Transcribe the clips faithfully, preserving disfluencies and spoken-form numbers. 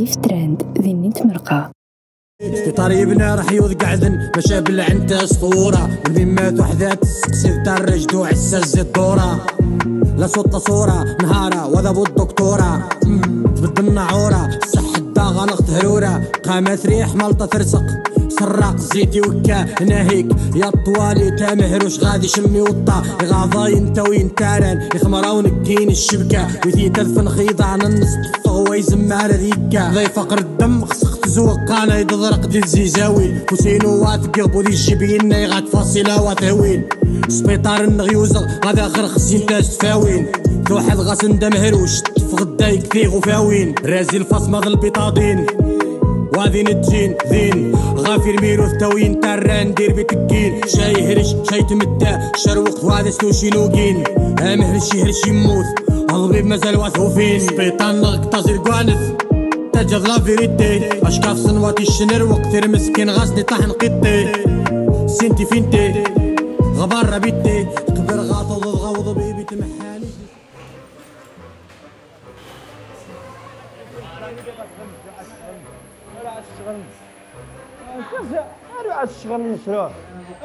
ضيف ترند ذنيت مرقة. طريبنا راح يوض قعدن ما شاب الا انت اسطوره والميمات وحدات تسقسي ترجد وعساز الدوره لا صوت صوره نهاره وذا بو الدكتوره تبدل النعوره صح الداغه نغط هروره قامت ريح ملطه ترسق سراق زيتي وكا ناهيك يا طوالي تا مهروش غادي شمي وطا غاضاي انت وين تاران يخمرا ونكين الشبكه ويثي تدفن خيضه عن النص طغوي زماره ذيكا ضي فقر الدم خصق تزوق انا يضرق ديال الزيزاوي وسينو واتقرب ودي الجبين غات فاصله واتهوين سبيطار النغيوزر غادا اخر خصين تاج تفاوين توحد غاسندا مهروش تفغدا يكثيغ وفاوين رازي الفصمه ظل البطاطين وهذي نتجين ذين غافر ميرو ثتوين ترى ندير بتكين شاي هرش شاي تمتا شروق وهذا ستوشي لوقين هم هرش يهرش يموت الضبيب مازال واثوفين سبيطان نغطاز الكوانف تجد لافيريتي اشكاف صنواتي الشنر وكثير مسكين غاسني طاحن قطي سنتي فينتي غبار ربيتي قبر غاطو ضغاو ضبيبي تمحالي أنا عاد الشغل نشروح.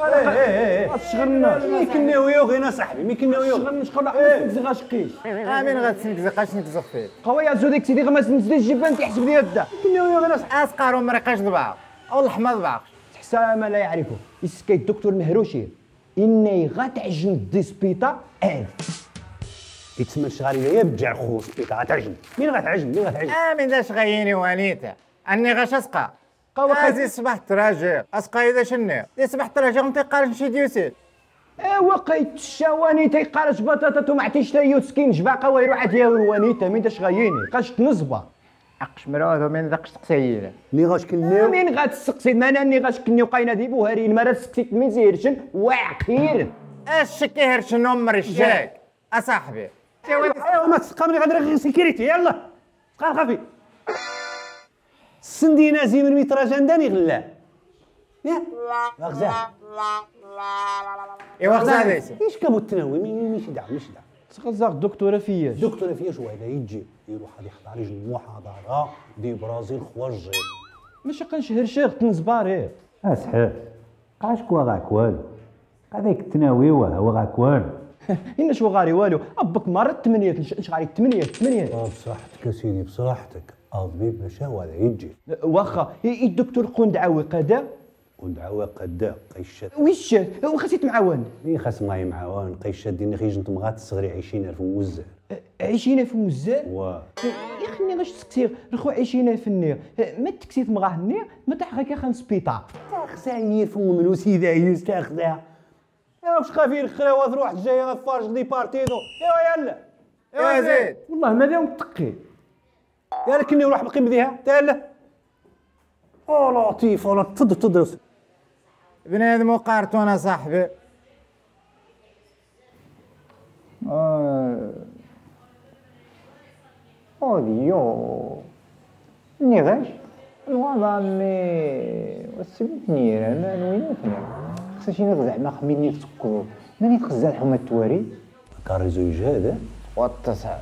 إيه إيه إيه. الشغل ناش. ميكني ويوغينا صاحبي ميكني ويوغينا. الشغل نشقل أحمد تنكزغ أشقيش. آمين غاتنكزغ أش نكزغ فيه. قوية زوديك سيدي غما تنزليش جبان تيحسب ليا الدا. ميكني ويوغينا صاحبي. أسقر ومريقاش ضبعة. والله ما ضبعة. حسا ما لا يعرفه. يسكي الدكتور مهروشي. إني غاتعجن الديسبيطا عاد. يتسمى الشغالية يا بجع خو سبيطا غاتعجن. مين غاتعجن؟ مين غاتعجن؟ آمين داش غيني وانيتا. أني غاش أسقى. قوازي صباح تراجع اسقاي ذا شني صباح تراجع انت قارن شي ديوسيل ايوا قايت الشواني تيقارش بطاطا ومعتيش تا يوسكين جباقه ويروح عاد يا وانيتا مين داش غايني قاش تنصبه اقش مراضو من داك السقسيه مين غاشكنيو مين غاتسقسي مانا ني غاشكني وقاينه دي بوهرين ما راسكتيك من زيرشن واعقيل اش كيهرشن عمر الشاك اصاحبي ايوا ما تسقامني غادي غير سيكيريتي يلا بقى خفي سندينا زي من ميتراجان داني غلا يا واخزا اي واخزا هذا ايش كابو التناوي ماشي دعوه ماشي دعوه تغزاق دكتوره فياش دكتوره فياش وهذا يجي يروح غادي يحضر يجي محاضره دي برازيل خواجي ماشي قنش هرشيغ تنزباري اصحاب قاش كوا غاك والو هذاك التناوي هو غاك والو إن شو غاري والو ابك مرض ثمانية اش غاري ثمانية ثمانية بصحتك يا سيدي بصحتك الطبيب مشى ولا يجي واخا الدكتور قندعوي قدا قندعوي قدا قيشات ويشات وخاسيت معاون مين خاص ماي معاون قيشات ديني خرج نتم غاتسغري عشرين ألف موزار عشرين ألف موزار واه يا خني غاش تسكتير رخو عشرين ألف النير ما تكسيت مغاه النير ما تحرك يا خان سبيطار تاخذ عني فم من وسيده يوز تاخذها يا واش خافي الخلاوات روح جايه غفارج لي بارتيدو ايوا يلا ايوا زيد والله ماذا متقي يا لكني نروح بقي بذيها تالا او لطيف والله تفضل تدرس بنادم وقارتون يا صاحبي اه اوديو ني غاش الوضع اللي وسبتني راه وينتنا خصني شي نرجع ما خميني تسكروا ماني تخزا الحومه التواري كاريزوج هذا والتصال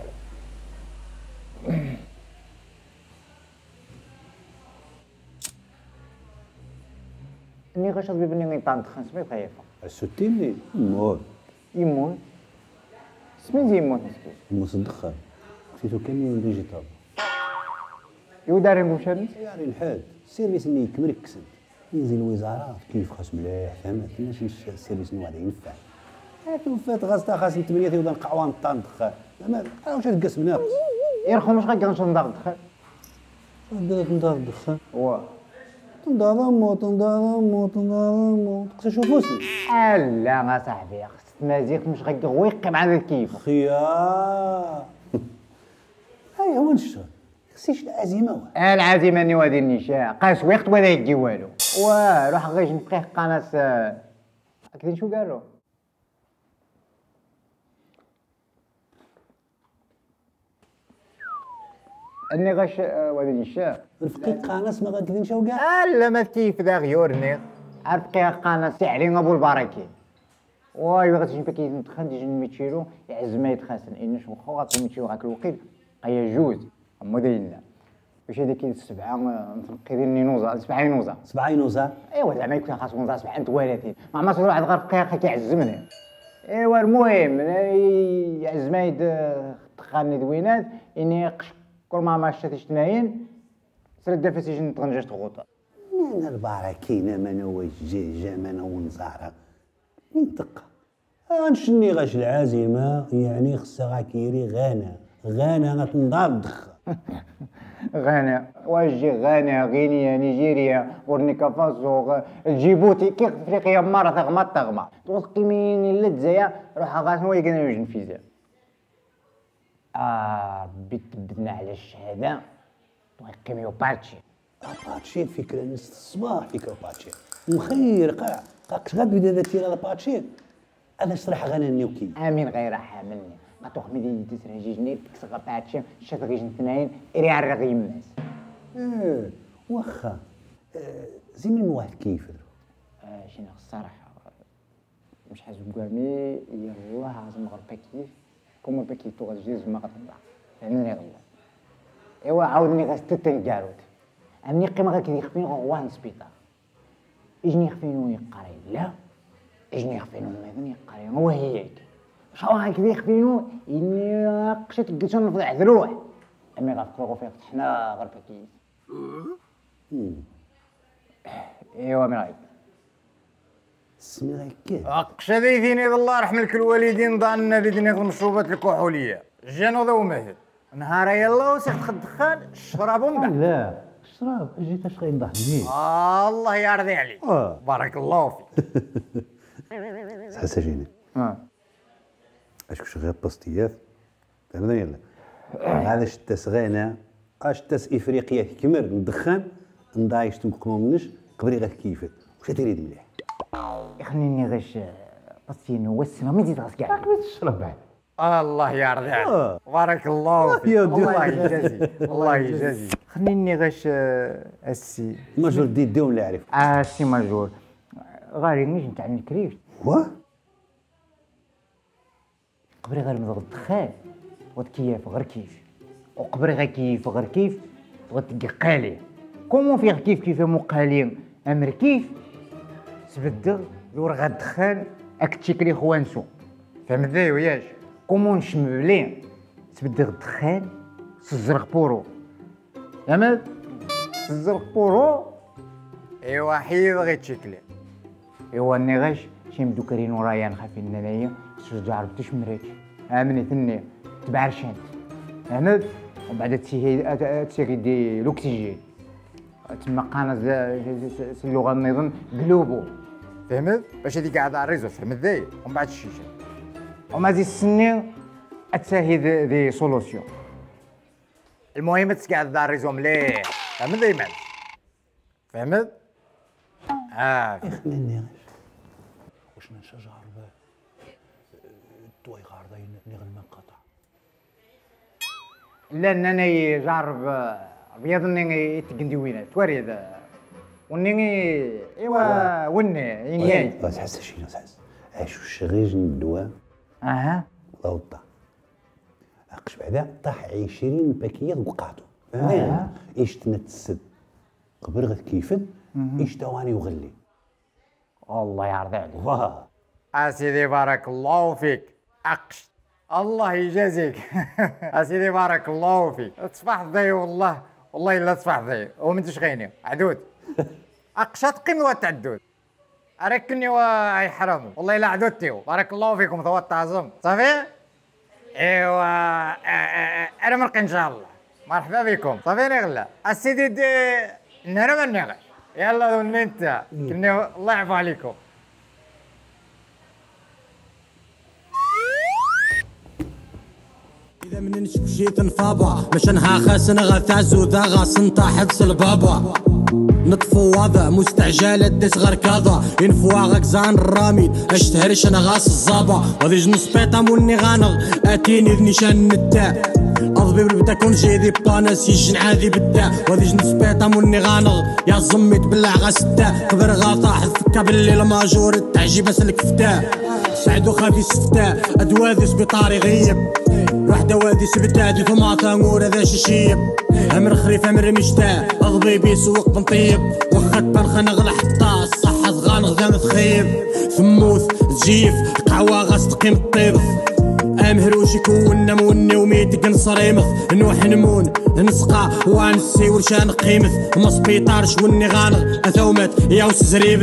ني غاش بيبني نيطان تخن سميت خايفه السوتيني يمون يمون سميت يمون مصدقها خصيتو كامل ديجيتال يو داري مشان يعني الحال السيرفيس اللي يكمل كسد ينزل الوزاره كيف خاص مليح فهمت كيفاش السيرفيس اللي غادي ينفع هاتو فات غاستا خاص ثمانية يوضا القعوان طان دخل زعما واش تقسم ناقص يرخو مش غا كنشوف ندار دخل ندار ندار دخل واه تنضمو تنضمو تنضمو خصك تشوفو لا اصاحبي خصك تمازيك مش غيقوي مع ذاك كيف خيا هاي هو الشغل خصيش العزيمه العزيمه اني وادي النشاء قاش وقت ولا يجي والو واه روح غير نبقي قناه كاين شو قالو اني غاش وادي النشاء رفقيت قناص ما غادي نمشيو كاع لا ما كيف ذا غيورني رفقيها قناص علينا ابو البركي واي غادي نبقى كي نتخن ديجا نمشيرو يعز ما يتخاسن انش واخا غادي نمشيو هاك الوقيت قيا جوج اما داينا واش هذيك السبعه متنقدين اللي نوزه سبعه ينوزه سبعه ينوزه ايوا زعما يكون خاص نوزه سبعه ثلاثين ما عمرت واحد غير دقيقه كيعزمنا ايوا المهم يعز ما يد تقاني دوينات اني كل ما ما شتيش تناين سرد فاسيجن طنجه غوطه من الباركينه منا وجيجه منا ونزاره منطقه غنشني غاش العازمه يعني خصها كيري غانا غانا غتنضرب غانا واجي غانا غينيا نيجيريا بوركينا فاسو جيبوتي كي افريقيا مره تغما تغما توقي مين الا الجزائر روح غاسنو يقنا يوجد فيزا اه بيت بدنا على الشهاده توقيميو بارتشي بارتشي فكره نص الصباح فكره بارتشي مخير قاع قاك غاد بدا داتير على بارتشي انا شرح غانا نيوكي امين غير حاملني أتوخ مدينة تسرجيجني تكسر باتشم شتغيجن اثنين إري عرقي الناس. إيه واخا زي من واحد كيفر. شنو الصراحة مش حاسب قامي يلا عزم غربة كيف كم غربة كيف تغز جيز ما غطلع لأنني غلا. إيوا عاودني غستت الجاروت. أمني قيمة غير كذي خفين غوان سبيطار. إجني خفينو يقاري لا إجني خفينو ماذن يقاري وهي هيك. شاوها كبير خفينو إني قشت قلتهم نفضح ذروح أمي غافكرو غفيق تحنا غربة كيس إيوا أمي رايك سمي رايك كيف أقشذي ذيني الله رحم لك الوالدين ضعنا لذيني المشروبات الكحولية جانو ذو ماهر نهار يلا وسيخت الدخان شرابهم بعد لا شراب جيت اش غينضح ليك آه الله يرضي عليك بارك الله فيك حسا جيني اه أشكو شغال بسطيات فهمنا يلا هذا الشتاس غانا الشتاس إفريقيا كمر ندخن نضايش تمكمو منش قبري غير كيفك واش تريد مليح خليني غاش بسطي نوسنا ما تزيد غاس كاع باش تشرب بعد الله يرضى عليك بارك الله فيك الله يجازيك الله يجازيك خليني غاش السي ماجور دي ديهم لا عرف السي ماجور غاري نيش نتاع الكريش واه قبري غير مضغط دخان وتكيف غير كيف وقبري غير كيف غير كيف وتلقى قالي كومون فيه كيف كيف مقالين امر كيف تبدل لو راه غدخان اكتشكلي خوانسو فهمت وياش كومون شمبلين تبدل الدخان تزرق بورو فهمت تزرق بورو ايوا حيد غير تشكلي ايوا ني غاش شي مدوكرين ورايا نخاف اننايا ترجع عرفتش مريك امني ثني تبعرش انت هنا ومن بعد تسيري تسيري دي لوكسيجين تما قناه اللغه نظن قلوبو فهمت باش هذيك قاعده على الريزو فهمت ذايا ومن بعد الشيشه وما زيد السنين تساهي دي سولوسيون المهم تقعد على الريزو مليح فهمت ذايا معليش فهمت اه خليني واش نشجع توي غاردين نغل من قطع لان انا يجرب ابيض ني يتقندي وينات وريد وني ايوا وني يعني بس حس شي ناس حس عايش الشغيج الدواء اها غلطه اقش بعدا طاح عشرين باكيه وقعتو اها ايش تنتسد قبر غير كيفد ايش تواني وغلي الله يرضى عليك واه اسيدي بارك الله فيك أقش الله يجازيك أسيدي بارك الله فيك تصبح ذي والله والله إلا تصبح ذي ومنتش غيني عدود أقشات قنوة تعدود أركني وأي حرام والله إلا عدودتي بارك الله فيكم ثوات عظم صافي إيوا أنا مرقي إن شاء الله مرحبا بكم صافي نغلا أسيدي دي نهرب النغل يلا ذو أنت الله يعفو عليكم إذا من نشوف شي تنفابا مش أنها خاسن غثازو ذا غاصن طاحت صلبابا نطفو وضع مستعجلة دس غير كاضا ينفوا غكزان الرامي اشتهرش أنا غاص الزابا وذي جنص بيطا مولني غانغ أتيني ذني شان التا أضبي بالبدا كون جي ذي بطانا سيجن عاذي بدا وذي جنص بيطا مولني غانغ يا زمي تبلع غاس التا قبر غا طاحت فكا بالليل ماجور التعجيب أسلك فتا سعد وخافي السفتاء أدواذي سبطاري غيب وحدة وادي سبتادي ثم طانور هذا شيشيب أمر خريف أمر مشتاء أغبي بي سوق بنطيب وخد برخا نغلى حطاس صحة ضغان غدا تخيب ثموث تجيف قعوة غاس تقيم الطيب أمهروش يكون نموني وميتك نصريمث نوح نمون نسقى وانسي ورشان قيمث مصبيطارش وني غانغ أثومت ياوس زريبث.